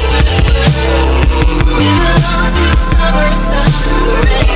In the long sweet summer sun.